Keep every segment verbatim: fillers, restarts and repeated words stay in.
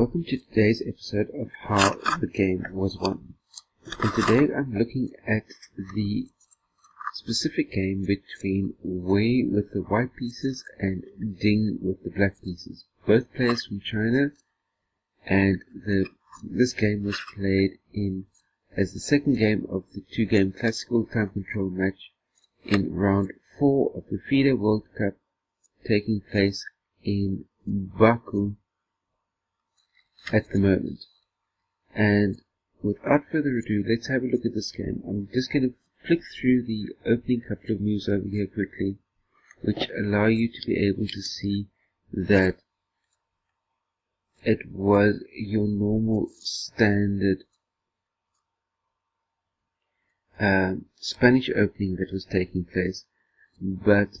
welcome to today's episode of How the Game Was Won. And today I'm looking at the specific game between Wei with the white pieces and Ding with the black pieces. Both players from China, and the, this game was played in as the second game of the two-game classical time control match in round four of the FIDE World Cup, taking place in Baku at the moment. And without further ado, let's have a look at this game. I'm just going to flick through the opening couple of moves over here quickly, which allow you to be able to see that it was your normal standard um, Spanish opening that was taking place. But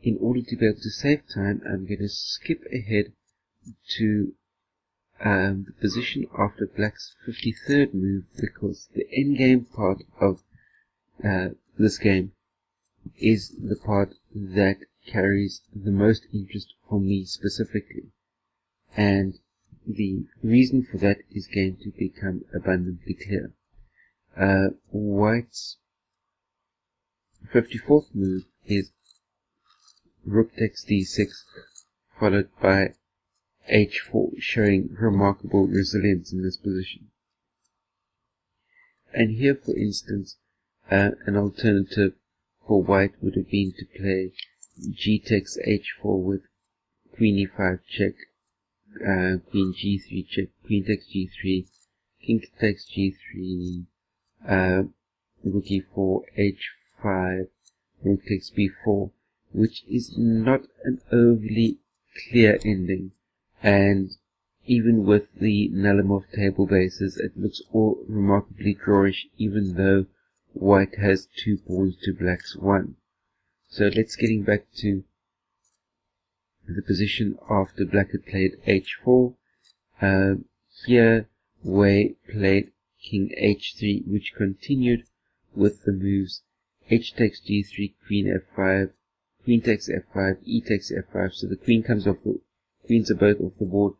in order to be able to save time, I'm going to skip ahead to um, the position after black's fifty-third move, because the endgame part of uh, this game is the part that carries the most interest for me specifically. And the reason for that is going to become abundantly clear. Uh, white's fifty-fourth move is rook takes d six, followed by h four, showing remarkable resilience in this position. And here, for instance, uh, an alternative for white would have been to play g takes h four with queen e five check, uh, queen g three check, queen takes g three, king takes g three, uh, rook e four, h five, rook takes b four, which is not an overly clear ending, and even with the Nalimov table bases, it looks all remarkably drawish, even though white has two pawns to black's one. So let's getting back to the position after black had played h four. Uh, here, Wei played king h three, which continued with the moves h takes g three, queen f five, queen takes f five, e takes f five, so the queen comes off the, queens are both off the board,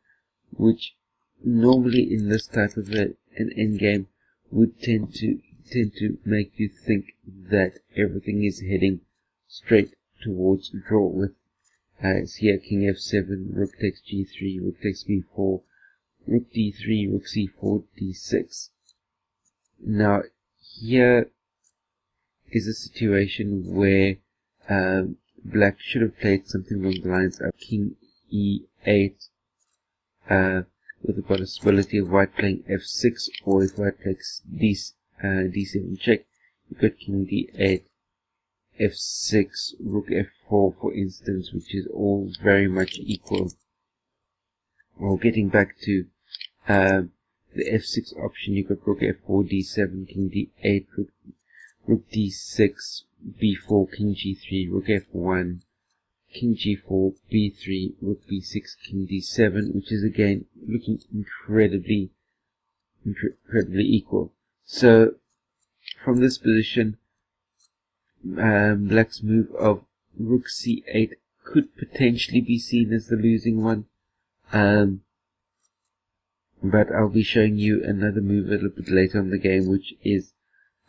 which normally in this type of a, an endgame would tend to tend to make you think that everything is heading straight towards draw, with as uh, here king f seven, rook takes g three, rook takes b four, rook d three, rook c four, d six. Now here is a situation where um, black should have played something along the lines of king e eight, uh, with the possibility of white playing f six, or if white plays D, uh, d seven check, you've got king d eight, f six, rook f four, for instance, which is all very much equal. Well, getting back to uh, the f six option, you've got rook f four, d seven, king d eight, rook, rook d six, b four, king g three, rook f one, king g four, b three, rook b six, king d seven, which is again looking incredibly, incredibly equal. So from this position, um, black's move of rook c eight could potentially be seen as the losing one, um, but I'll be showing you another move a little bit later on in the game, which is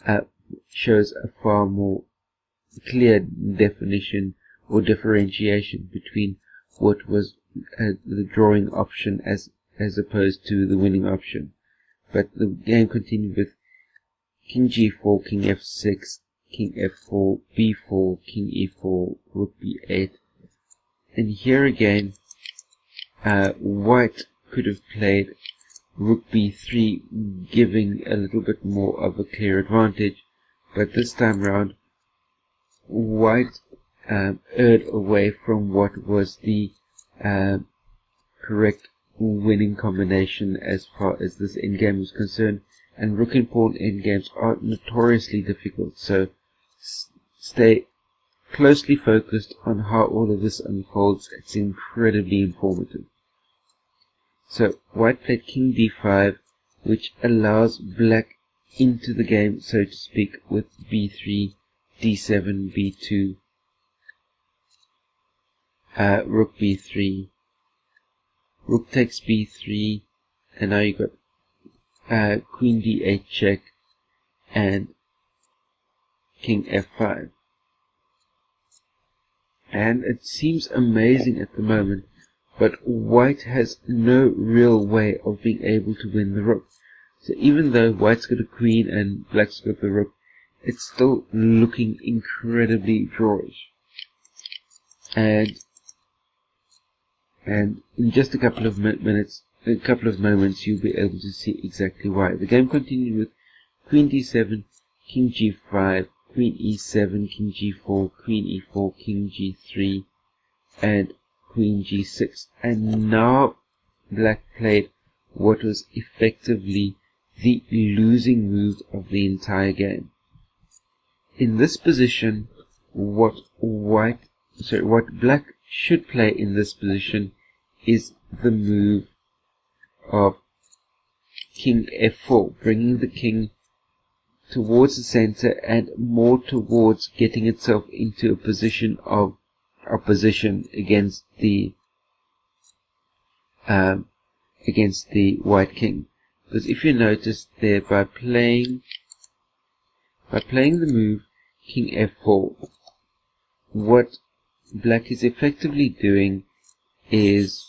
uh, shows a far more clear definition or differentiation between what was uh, the drawing option as as opposed to the winning option. But the game continued with king g four, king f six, king f four, b four, king e four, rook b eight. And here again, uh, white could have played rook b three, giving a little bit more of a clear advantage, but this time round, white um, erred away from what was the um, correct winning combination as far as this endgame was concerned, and rook and pawn endgames are notoriously difficult, so s stay closely focused on how all of this unfolds. It's incredibly informative. So white played king d five, which allows black into the game, so to speak, with b three, d seven, b two, uh, rook b three, rook takes b three, and now you got uh, queen d eight check and king f five. And it seems amazing at the moment, but white has no real way of being able to win the rook. So even though white's got a queen and black's got the rook, it's still looking incredibly drawish. And and in just a couple of minutes, a couple of moments, you'll be able to see exactly why. The game continued with queen d seven, king g five, queen e seven, king g four, queen e four, king g three, and queen g six. And now black played what was effectively the losing move of the entire game. In this position, what white, sorry, what black should play in this position is the move of king f four, bringing the king towards the center and more towards getting itself into a position of opposition against the um, against the white king. Because if you notice there, by playing by playing the move king f four, what black is effectively doing is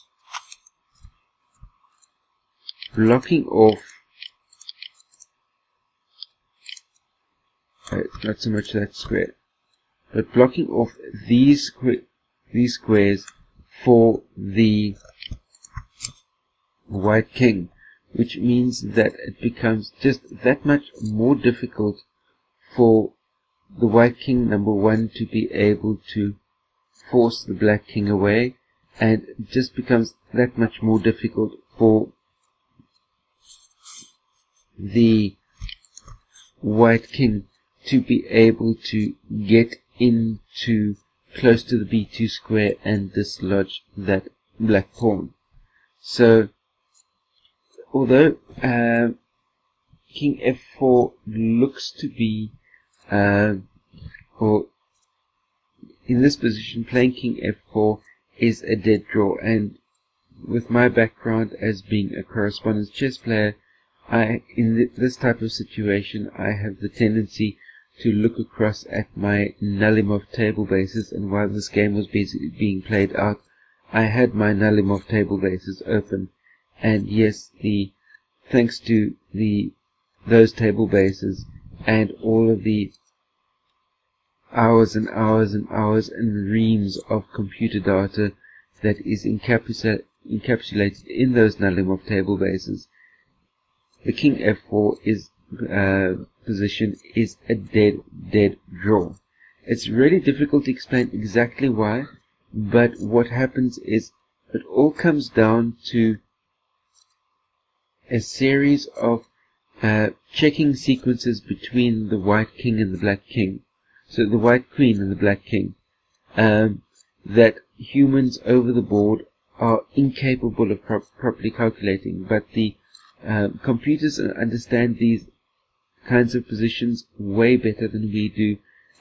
blocking off, uh, not so much that square, but blocking off these squ these squares for the white king, which means that it becomes just that much more difficult for the white king, number one, to be able to force the black king away, and it just becomes that much more difficult for the white king to be able to get into close to the b two square and dislodge that black pawn. So although uh, king f four looks to be uh, or in this position, playing king f four is a dead draw, and with my background as being a correspondence chess player, I in th this type of situation I have the tendency to look across at my Nalimov table bases, and while this game was busy being played out, I had my Nalimov table bases open, and yes, the thanks to the those table bases and all of the hours and hours and hours and reams of computer data that is encapsula encapsulated in those Nalimov table bases, the king f four is uh, position is a dead, dead draw. It's really difficult to explain exactly why, but what happens is it all comes down to a series of uh, checking sequences between the white king and the black king. So the white queen and the black king, um, that humans over the board are incapable of pro properly calculating, but the um, computers understand these kinds of positions way better than we do,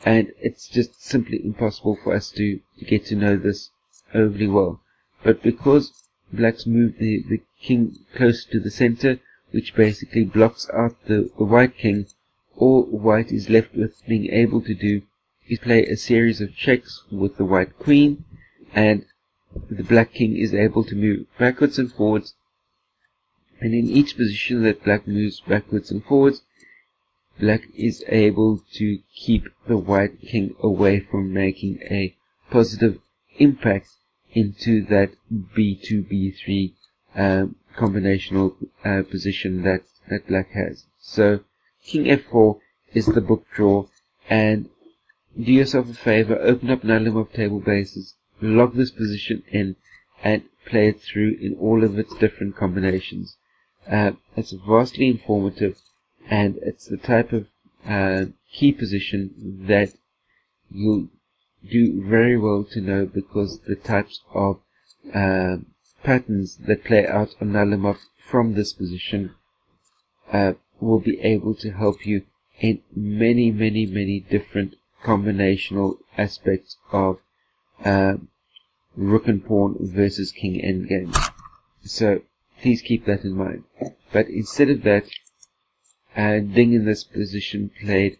and it's just simply impossible for us to, to get to know this overly well. But because blacks moved the, the king close to the center, which basically blocks out the, the white king, all white is left with being able to do is play a series of checks with the white queen, and the black king is able to move backwards and forwards, and in each position that black moves backwards and forwards, black is able to keep the white king away from making a positive impact into that b two b three um, combinational uh, position that, that black has. So king f four is the book draw, and do yourself a favor, open up Nalimov table bases, log this position in, and play it through in all of its different combinations. Uh, it's vastly informative, and it's the type of uh, key position that you'll do very well to know, because the types of uh, patterns that play out on Nalimov from this position uh, will be able to help you in many, many, many different combinational aspects of uh, rook and pawn versus king endgame. So Please keep that in mind. But instead of that, uh, Ding in this position played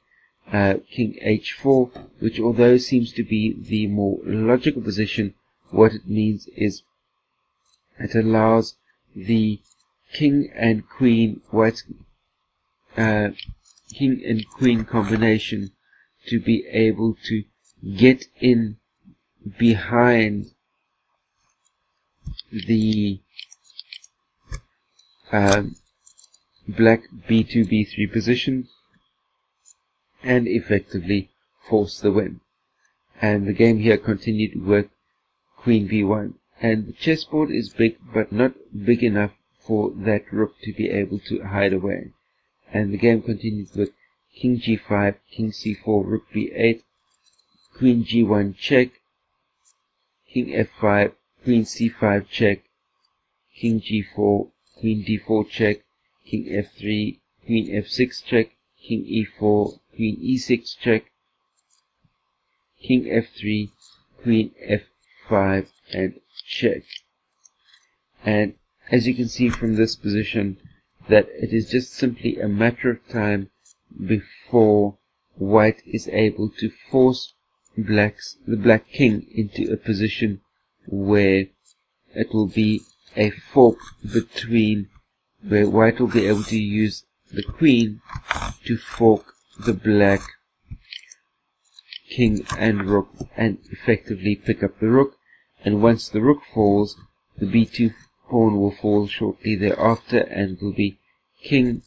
uh, king h four, which although seems to be the more logical position, what it means is it allows the king and queen white uh, king and queen combination to be able to get in behind the um, black b two b three position and effectively force the win. And the game here continued with queen b one, and the chessboard is big but not big enough for that rook to be able to hide away. And the game continued with king g five, king c four, rook b eight, queen g one check, king f five, queen c five check, king g four, queen d four check, king f three, queen f six check, king e four, queen e six check, king f three, queen f five and check. And as you can see from this position that it is just simply a matter of time before white is able to force blacks the black king into a position where it will be a fork between, where white will be able to use the queen to fork the black king and rook and effectively pick up the rook. And once the rook falls, the b two pawn will fall shortly thereafter, and will be king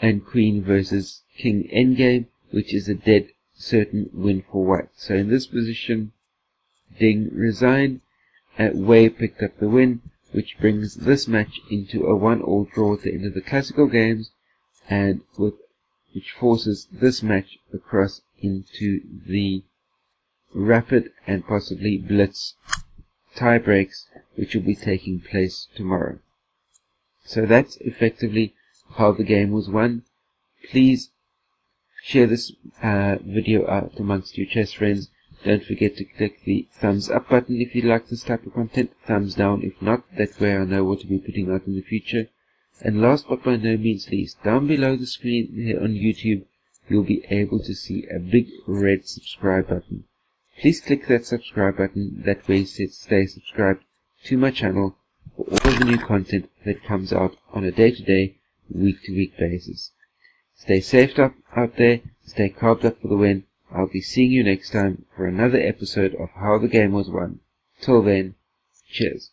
and queen versus king endgame, which is a dead certain win for white. So in this position, Ding resigned. Uh, Wei picked up the win, which brings this match into a one-all draw at the end of the classical games, and with which forces this match across into the rapid and possibly blitz tie breaks, which will be taking place tomorrow. So that's effectively how the game was won. Please share this uh, video out amongst your chess friends. Don't forget to click the thumbs up button if you like this type of content, thumbs down if not, that way I know what to be putting out in the future. And last but by no means least, down below the screen here on YouTube, you'll be able to see a big red subscribe button. Please click that subscribe button, that way you stay subscribed to my channel for all the new content that comes out on a day-to-day, week-to-week basis. Stay safe up out there, stay carved up for the win. I'll be seeing you next time for another episode of How the Game Was Won. Till then, cheers.